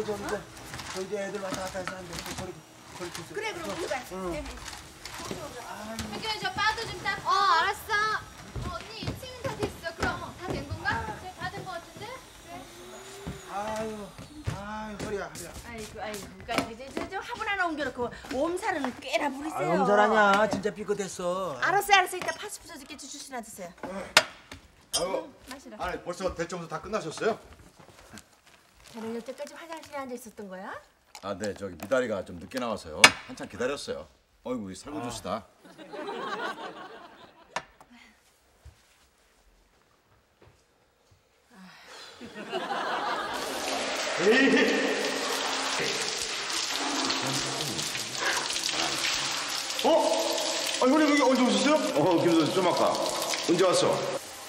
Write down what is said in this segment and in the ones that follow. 그 저기 저기 애들 왔다 갔다 해서 한대 거리 주세요. 그래 그럼 우리 가자. 혜경이 저 바도 좀 따. 어 알았어. 언니 2층은 다 됐어. 그럼 다 된 건가? 다 된 거 같은데? 그래. 아유 허리야 허리야. 아이고 그러니까 이제 좀 화분 하나 옮겨놓고 옴살은 꽤나 부리세요. 아, 옴살하냐 진짜 삐끗했어. 알았어 이따 파스프소 줄게. 주시나 드세요. 아유 마시라. 아니 벌써 대청소 다 끝나셨어요? 저는 여태까지 화장실에 앉아 있었던 거야? 아, 네. 저기 미다리가 좀 늦게 나와서요. 한참 기다렸어요. 어이구, 우리 살구주시다. 아. 어? 아, 형님 여기 언제 오셨어요? 김선수 좀 아까. 언제 왔어?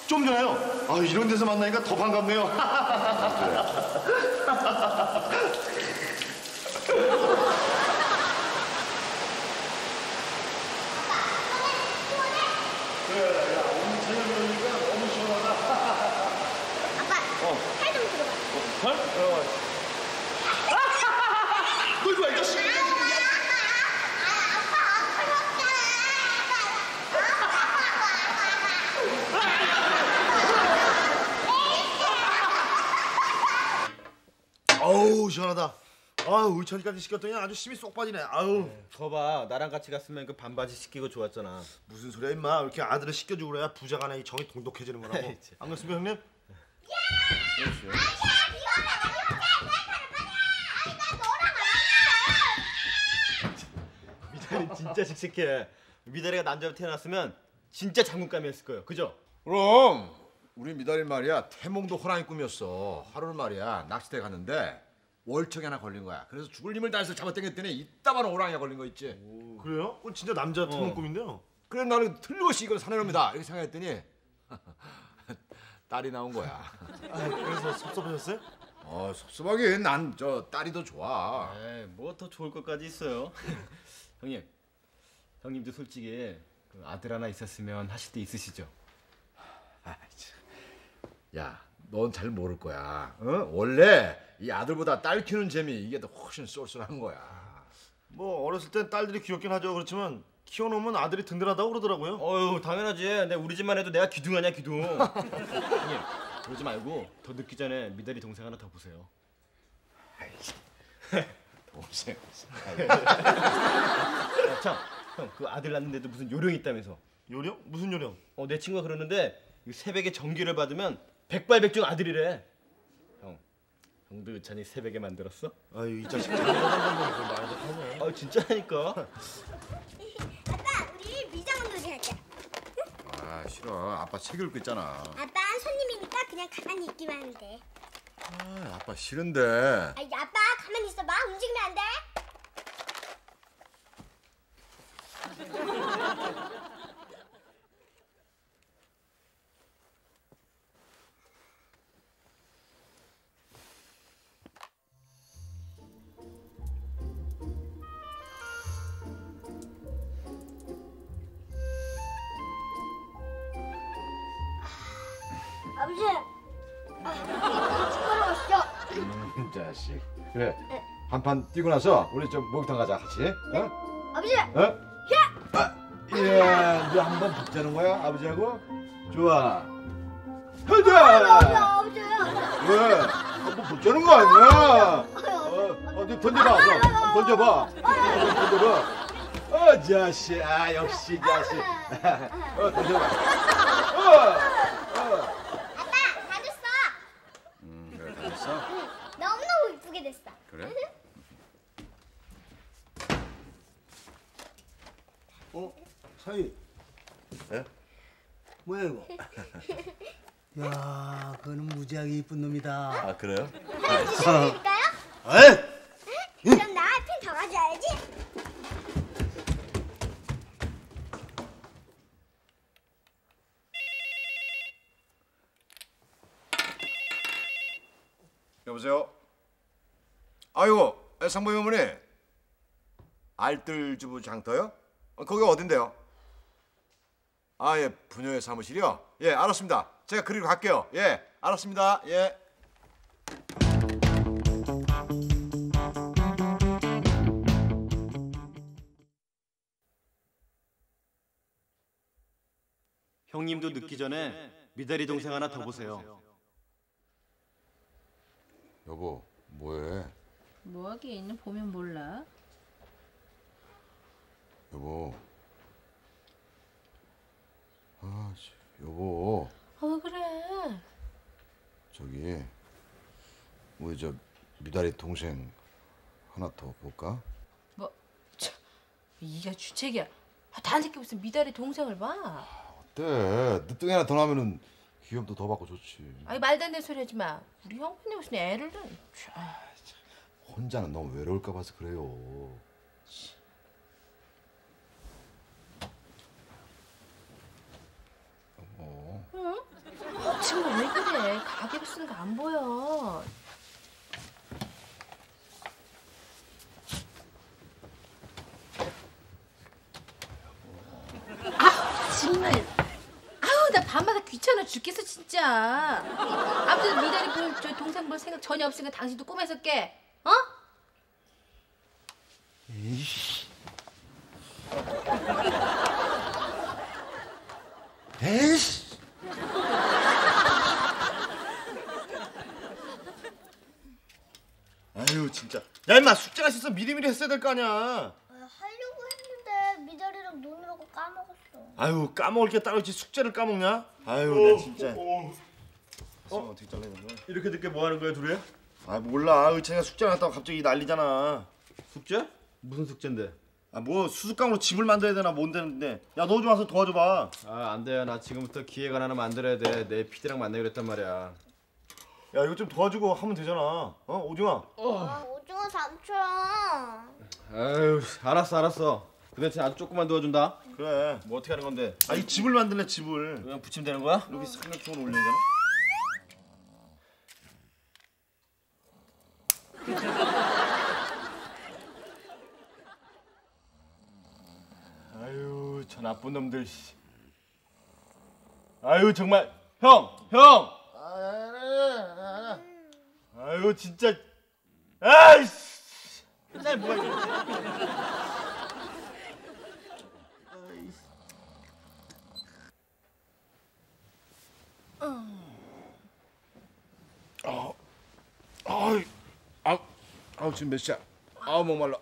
좀 전에요. 아, 이런 데서 만나니까 더 반갑네요. 아, 그래. 아우 시원하다. 아우 울천까지 시켰더니 아주 힘이 쏙 빠지네. 아우 거봐 나랑 같이 갔으면 그 반바지 시키고 좋았잖아. 무슨 소리야 임마. 이렇게 아들을 시켜주고 그래야 부자간에 이 정이 동독해지는 거라고. 안 그렇습니까 형님? 야! 진짜 씩씩해. 미달이가 남자로 태어났으면 진짜 장군감이었을 거예요. 그죠? 그럼 우리 미달이 말이야 태몽도 호랑이 꿈이었어. 하루는 말이야 낚시대에 갔는데 월척이 하나 걸린 거야. 그래서 죽을 힘을 다해서 잡아당겼더니 이따만 호랑이가 걸린 거 있지. 오. 그래요? 그건 진짜 남자 태몽 꿈인데요. 그래 나는 틀림없이 이걸 사내놈이다 이렇게 생각했더니 딸이 나온 거야. 아, 그래서 섭섭하셨어요? 섭섭하긴 난 저 딸이 더 좋아. 뭐 더 좋을 것까지 있어요. 형님도 솔직히 그 아들 하나 있었으면 하실 때 있으시죠? 야, 넌 잘 모를 거야. 어? 원래 이 아들보다 딸 키우는 재미 이게 더 훨씬 쏠쏠한 거야. 뭐 어렸을 땐 딸들이 귀엽긴 하죠. 그렇지만 키워놓으면 아들이 든든하다고 그러더라고요. 어휴 당연하지. 근데 우리 집만 해도 내가 기둥 아니야 기둥. 형님 그러지 말고 더 늦기 전에 미달이 동생 하나 더 보세요. 동생. 참, 형 그 아들 낳는데도 무슨 요령이 있다면서? 요령? 무슨 요령? 내 친구가 그러는데 새벽에 정기를 받으면 백발백중 아들이래. 형도 유찬이 새벽에 만들었어? 아유 이 자식. 아 진짜라니까. 아빠 우리 미장놀이 하자. 아 싫어. 아빠 책 읽고 있잖아. 아빠 손님이니까 그냥 가만히 있기만 하면 돼. 아, 아빠 싫은데. 아니, 아빠 가만히 있어봐. 움직이면 안 돼. 아버지. 자식. 그래. 한판 뛰고 나서 우리 좀 목욕탕 가자 같이. 어? 아버지. 어? 야. 아, 예. 이제 한번 붙자는 거야 아버지하고. 좋아. 하자. 아버지. 왜? 한번 붙자는 거 아니야? 네 던져봐. 던져봐. 던져봐. 자식. 아 역시 자식. 던져봐. 너무너무 이쁘게 됐어. 그래? 사위. 예? 뭐야 이거? 야, 그거는 무지하게 이쁜 놈이다. 아 그래요? 나 드실까요? 예? 그럼 나 핀 더 가져야지. 여보세요? 아이고, 상범이 어머니. 알뜰주부 장터요? 거기가 어딘데요? 아, 예, 부녀의 사무실이요? 예, 알았습니다. 제가 그리로 갈게요. 예, 알았습니다. 예. 형님도 늦기 전에 미다리 동생 하나 더 보세요. 여보, 뭐해? 뭐하긴, 보면 몰라. 여보. 아, 여보. 아, 왜 그래? 저기, 우리 저 미다리 동생 하나 더 볼까? 뭐, 참, 이게 주책이야. 아, 다른 새끼 무슨 미다리 동생을 봐. 아, 어때? 늦둥이 하나 더 나면은 귀염도 더 받고 좋지. 아니, 말도 안 되는 소리 하지 마. 우리 형편이 무슨 애를 든. 아, 혼자는 너무 외로울까 봐서 그래요. 어. 응? 친구 왜 그래? 가게로 쓰는 거 안 보여. 아, 정말. 아우, 나 밤마다 귀찮아 죽겠어 진짜. 아무튼 미달이 볼, 저 동생 볼 생각 전혀 없으니까 당신도 꿈에서 깨. 어? 에이씨. 에이씨. 아유 진짜. 야 인마 숙제가 있어서 미리미리 했어야 될 거 아니야. 하려고 했는데 미달이랑 노느라고 까먹었어. 아유 까먹을 게 따로 있지 숙제를 까먹냐? 아유 나 진짜. 어떻게 잘라야 되는 거야? 이렇게 늦게 뭐 하는 거야 둘이? 아 몰라. 의찬이가 숙제 안 했다고 갑자기 난리잖아. 숙제? 무슨 숙제인데? 아 뭐 수수깡으로 집을 만들어야 되나 뭔데는데. 야 너 좀 와서 도와줘봐. 아 안 돼. 나 지금부터 기획안 하나 만들어야 돼. 내 PD랑 만나기로 했단 말이야. 야 이거 좀 도와주고 하면 되잖아. 어 오징아. 아 오징아 삼촌. 아유 알았어 알았어. 근데 진짜 아주 조금만 도와준다. 그래. 뭐 어떻게 하는 건데? 아 이 집을 만들래 집을. 그냥 붙이면 되는 거야? 여기 삼각형으로 올리면 되나? 아유 저 나쁜 놈들. 아유 정말 형. 아유 진짜. 아이씨. 날 뭐야? 아우 지금 몇 시야? 아우 목말라.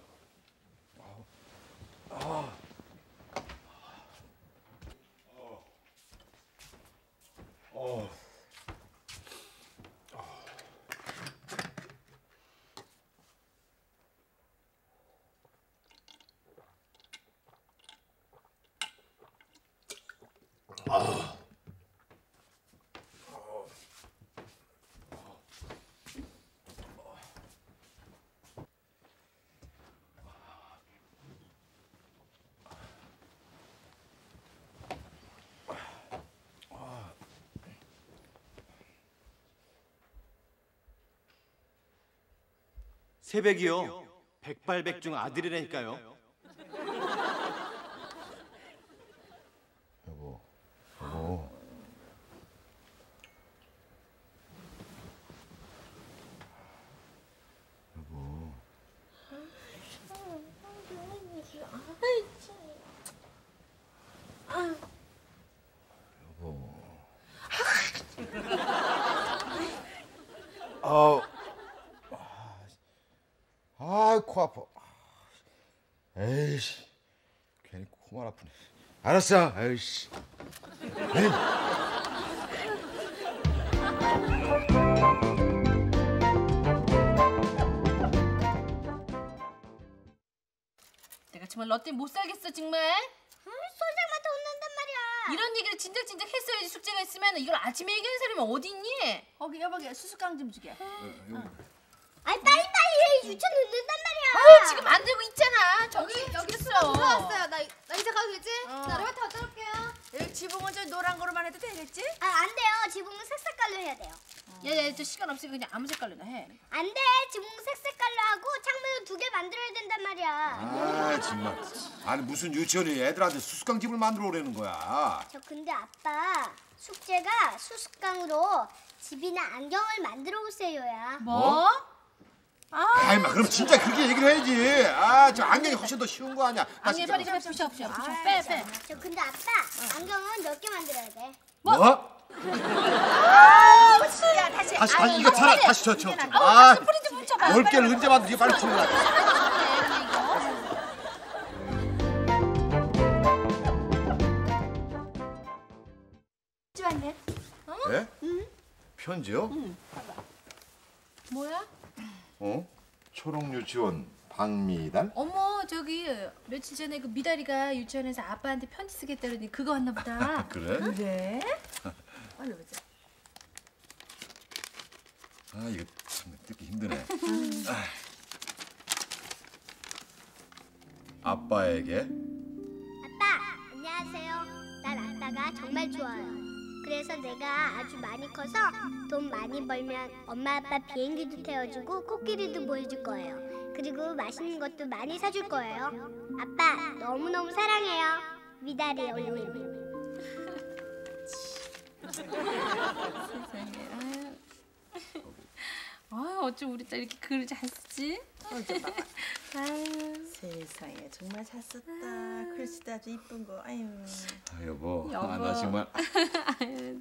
새벽이요. 백발백중 아들이라니까요. 여보, 여보. 여보. 여보. 아우. 코 아파. 에이씨, 괜히 코만 아프네. 알았어. 에이씨. 내가 정말 너 때문에 못 살겠어 정말. 소장한테 혼난단 말이야. 이런 얘기를 진작 했어야지. 숙제가 있으면 이걸 아침에 얘기하는 사람이 어디 있니? 거기 여보게 수수깡 좀 주게. 아니 빨리 유치원 늦는단 말이야. 지금 만들고 있잖아. 저기 여기 있어. 들어왔어요. 나 이제 가도 되지? 나 로마트 갔다 올게요. 여기 지붕은 저 노란 거로만 해도 되겠지? 아 안 돼요. 지붕은 색깔로 해야 돼요. 얘 저 시간 없으니까 그냥 아무 색깔로나 해. 안 돼. 지붕은 색깔로 하고 창문은 2개 만들어야 된단 말이야. 아 정말. 아니 무슨 유치원이 애들한테 수수깡 집을 만들어 오라는 거야. 저 근데 아빠 숙제가 수수깡으로 집이나 안경을 만들어 오세요야. 뭐? 아니 막 그럼 진짜 그렇게 얘기를 해야지. 아 저 안경이 훨씬 더 쉬운 거 아니야. 안경 빨리 좀 씌워 씌워 빼. 저 근데 아빠 안경은 몇 개 만들어야 돼? 뭐? 아, 야, 다시 이거 차라 다시 쳐. 아, 열 개를 언제 만들지 빨리 풀어라. 편지 왔네. 네? 응. 편지요? 응. 봐봐. 뭐야? 어? 초록 유치원 방미달? 어머 저기 며칠 전에 그 미달이가 유치원에서 아빠한테 편지 쓰겠다 그러니 그거 왔나 보다. 그래? 응? 그래? 빨리 보자. 아 이거 참 듣기 힘드네. 아빠에게. 아빠 안녕하세요. 난 아빠가 정말 좋아요. 그래서 내가 아주 많이 커서 돈 많이 벌면 엄마 아빠 비행기도 태워주고 코끼리도 보여줄 거예요. 그리고 맛있는 것도 많이 사줄 거예요. 아빠 너무너무 사랑해요. 미달이 올림. 세상에. 아유, 어쩜 우리 딸 이렇게 글을 잘 쓰지? 아유, 세상에 정말 잘 썼다. 글씨도 아주 이쁜 거. 아유. 아, 여보, 아, 나 정말. 아유.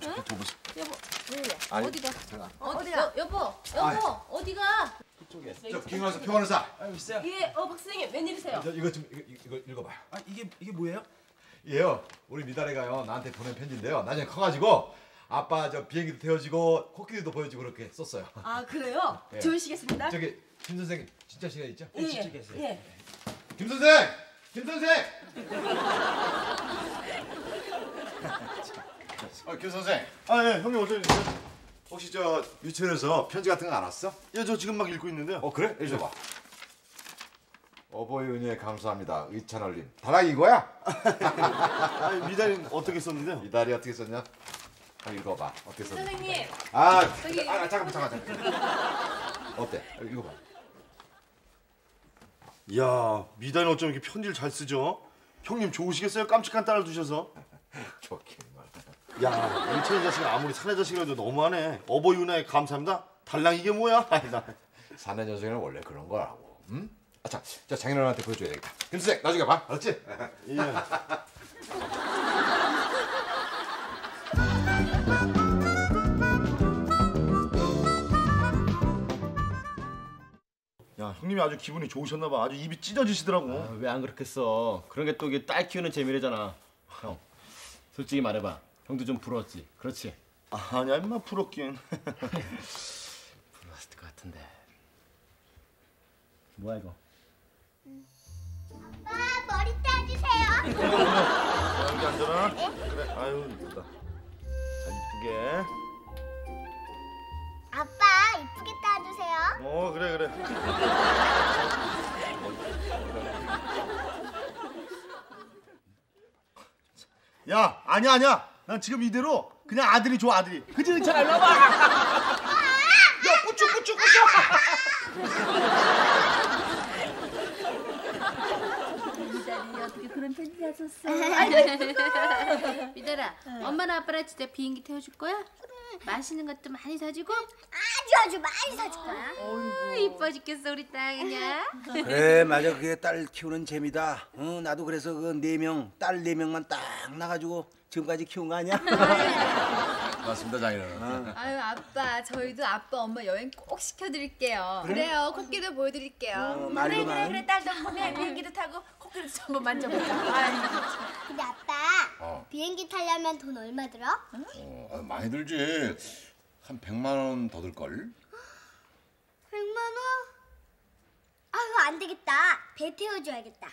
잠깐 더 보세요. 여보, 왜? 어디가? 어디가? 여보, 어디가? 쪽에. 저 김관사 평원사. 아, 있어요. 예, 박 선생님 웬일이세요? 이거 좀 이거 읽어봐요. 아 이게 뭐예요? 얘요, 우리 미달이가요 나한테 보낸 편지인데요. 나중에 커가지고 아빠 저 비행기도 태워주고 코끼리도 보여주고 그렇게 썼어요. 아 그래요? 네. 좋으시겠습니다. 저기 김 선생 진짜 시간 있죠? 예, 진짜 계세요. 예. 김 선생, 김 선생. 김 선생. 아 예, 형님 어서 오세요. 혹시 저 유치원에서 편지 같은 거 안 왔어? 예, 저 지금 막 읽고 있는데요. 어 그래? 읽어봐. 네. 어버이 은혜 감사합니다. 의찬얼림. 다락 이거야? 아니, 미달이 어떻게 썼는데요? 미달이 어떻게 썼냐? 아, 읽어봐. 어떻게 썼냐? 선생님. 아, 저기... 아 잠깐만. 어때? 읽어봐. 이야, 미달이 어쩜 이렇게 편지를 잘 쓰죠? 형님 좋으시겠어요? 깜찍한 딸을 두셔서. 좋긴. 야, 유치원 자식 아무리 사내 자식이라도 너무하네. 어버이 은하에 감사합니다. 달랑 이게 뭐야? 아니다. 사내 녀석이는 원래 그런 거라고. 응? 아, 자, 장인어른한테 보여줘야겠다. 김 선생, 나중에 봐. 알았지? 예. 야, 형님이 아주 기분이 좋으셨나 봐. 아주 입이 찢어지시더라고. 아, 왜 안 그렇겠어. 그런 게 또 이게 딸 키우는 재미래잖아. 형, 솔직히 말해봐. 형도 좀 부러웠지, 그렇지? 아니야, 인마 부럽긴. 부러웠을 것 같은데. 뭐야 이거? 아빠 머리 따주세요. 여기 앉아라. 그래, 아유 이쁘다. 자 이쁘게. 아빠 이쁘게 따주세요. 어 그래. 야 아니야. 난 지금 이대로 그냥 아들이 좋아 아들이. 그치 은찬아 일로 와봐. 야 꾸쭈. 미달이 어떻게 그런 편지가 썼어? 미달아 엄마랑 아빠랑 진짜 비행기 태워줄 거야? 그래. 맛있는 것도 많이 사주고? 아주 많이 사줄 거야. 아, 이뻐 죽겠어 우리 딸 그냥. 그래 맞아 그게 딸 키우는 재미다. 응 나도 그래서 그 4명 딸 4명만 딱 나가지고. 지금까지 키운 거 아니야? 맞습니다, 장인어른. 아유, 아빠, 저희도 아빠, 엄마 여행 꼭 시켜드릴게요. 그래? 그래요, 코끼리도 보여드릴게요. 그래, 딸도 보내. 비행기도 타고 코끼리도 한번 만져보자. 근데 아빠, 비행기 타려면 돈 얼마 들어? 많이 들지. 한 100만 원 더 들걸? 100만 원? 아유, 안 되겠다. 배 태워줘야겠다.